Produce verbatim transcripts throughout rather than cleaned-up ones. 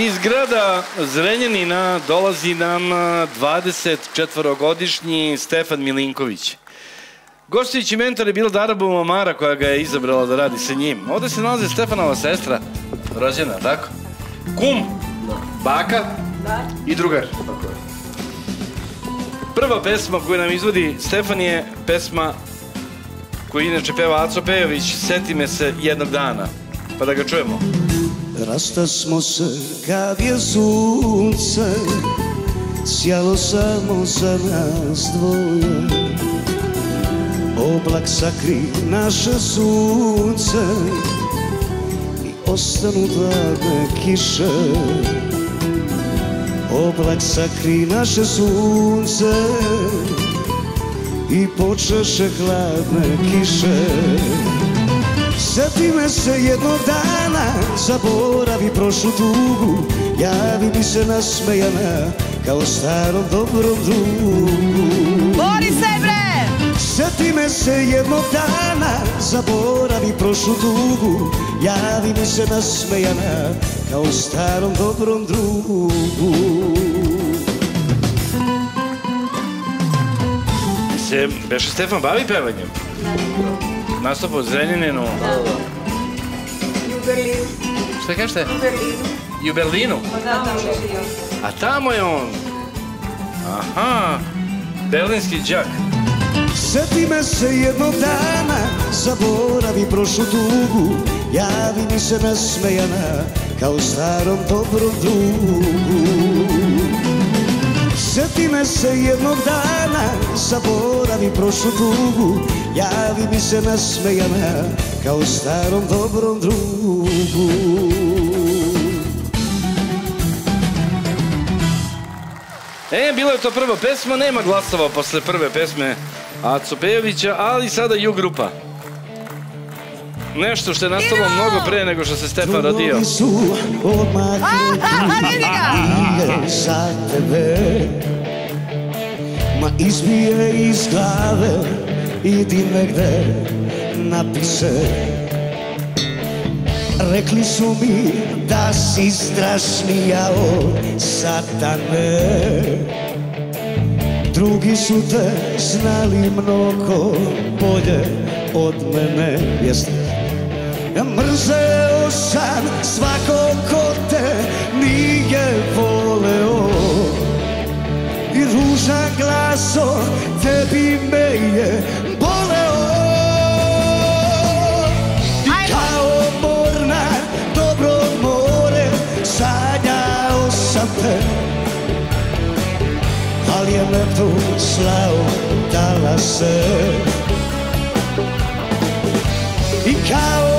Iz grada Zrenjanina dolazi nam dvadesetčetvorogodišnji Stefan Milinković. Gostujući mentor je bila Dara Bovomara koja ga je izabrala da radi sa njim. Ovde se nalaze Stefanova sestra, rođena, tako? Kum, baka i drugar. Prva pesma koju nam izvodi Stefan je pesma koju inače peva Aco Pejović, Seti me se jednog dana. Pa da ga čujemo. Rastasmo se kad je sunce sjalo samo za nas dvoje. Oblak sakri naše sunce i ostanu hladne kiše. Oblak sakri naše sunce i počeše hladne kiše. Seti me se jednog dana, zaboravi prošlu tugu, javi mi se nasmejana kao starom dobrom drugu. Bori se bre! Seti me se jednog dana, zaboravi prošlu tugu, javi mi se nasmejana kao starom dobrom drugu. Se, beše Stefan bavi pevanjem? Da. Nastup u Zrenjaninu. Da, da. I u Berlinu. Šta kažete? I u Berlinu. I u Berlinu? Da, tamo je bio. A tamo je on. Aha. Berlinski džak. Seti me se jednog dana, zaboravi prošlu tugu, javi mi se nasmejana kao starom dobrom drugu. Seti me se jednog dana, zaboravi prošlu tugu, javi mi se nasmejana kao starom dobrom drugu. E, bilo je to prva pesma, nema glasova posle prve pesme Aco Pejovića, ali sada ju grupa. Nešto što je nastalo mnogo pre nego što se Stefan rodio. Drugovi su odmakli krije za tebe, ma izbije iz glave, idi negde napise. Rekli su mi da si strašnija od satane. Drugi su te znali mnogo bolje od mene. Mrzeo sam svako ko te nije voleo i ružan glaso tebi me je boleo. I kao mornar dobro more sanjao sam te, ali je me tu slao dala se. I kao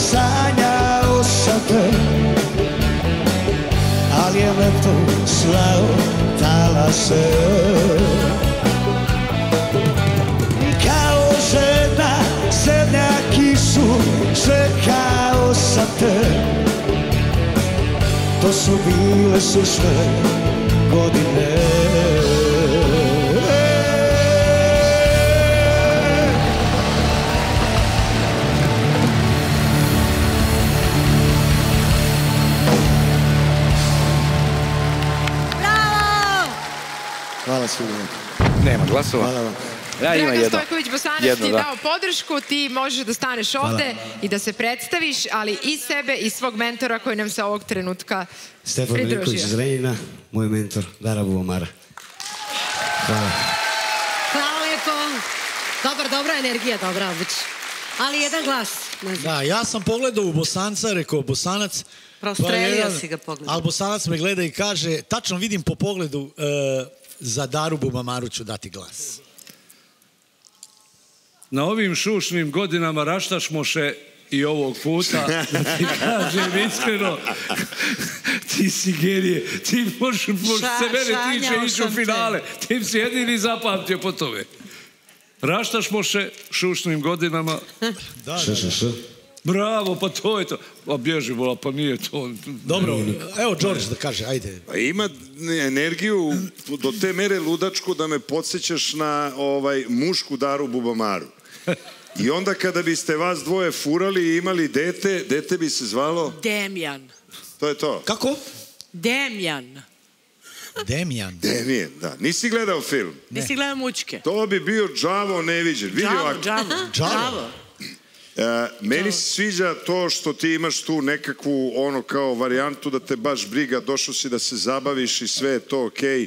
sanjao sam te, ali je me tu slao talase. Kao žena zemlja kišu čekao sam te, to su bile sušne godine. Hvala svima. Nema glasova. Hvala vam. Rekan Stojković Bosanac ti je dao podršku, ti možeš da staneš ovde i da se predstaviš, ali i sebe i svog mentora koji nam se ovog trenutka pridružio. Stefan Neliković iz Zrenjanina, moj mentor Dara Bovomara. Hvala. Hvala lepo. Dobar, dobra energija, dobra obič. Ali jedan glas. Da, ja sam pogledao u Bosanca, rekao Bosanac, prostrelio si ga pogledao. Ali Bosanac me gleda i kaže, tačno vidim po pogledu, za Daru Bovamaru ću dati glas. Na ovim šušnim godinama raštašmoše I ovog puta, da ti kažem iskreno, ti si genije, ti možeš se mene tiče ići u finale, ti si jedini zapamtio po tome. Raštaš moše šušnim godinama. Še, še, še. Bravo, pa to je to. A bježi, vola, pa nije to. Dobro, evo George da kaže, ajde. Ima energiju do te mere ludačku da me podsjećaš na mušku Daru Bovomara. I onda kada biste vas dvoje furali i imali dete, dete bi se zvalo? Demjan. To je to. Kako? Demjan. Demjan? Demjan, da. Nisi gledao film? Nisi gledao Mučke. To bi bio đavo neviđen. Đavo, đavo. Đavo. Meni se sviđa to što ti imaš tu nekakvu ono kao varijantu da te baš briga, došao si da se zabaviš i sve je to okej,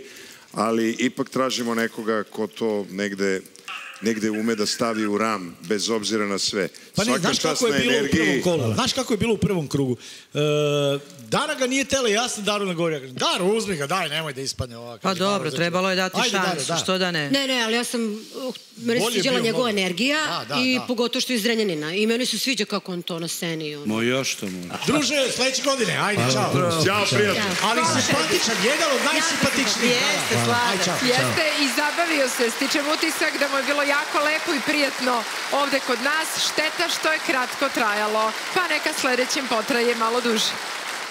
ali ipak tražimo nekoga ko to negde... negde ume da stavi u ram, bez obzira na sve. Pa ne, znaš kako je bilo u prvom kolu. Znaš kako je bilo u prvom krugu. Dara ga nije tele jasno, Daru ne govori. Daru, uzmi ga, daj, nemoj da ispadne ovako. Pa dobro, trebalo je dati šansu, što da ne. Ne, ne, ali ja sam, meni se sviđala njegova energija i pogotovo što je iz Zrenjanina. I meni se sviđa kako on to na sceni. Mo, još to moj. Druže, sledeće godine, ajde, čao. Ćao, prijatelj. Ali simpatičan, jedan od najsimpatičnijih. Jeste, sladak. Jeste i zabavio se, stičem utisak da mu je bilo jako lepo i prijatno ovde kod nas. Šteta što je kratko trajalo, pa neka sledećim potraje malo duže.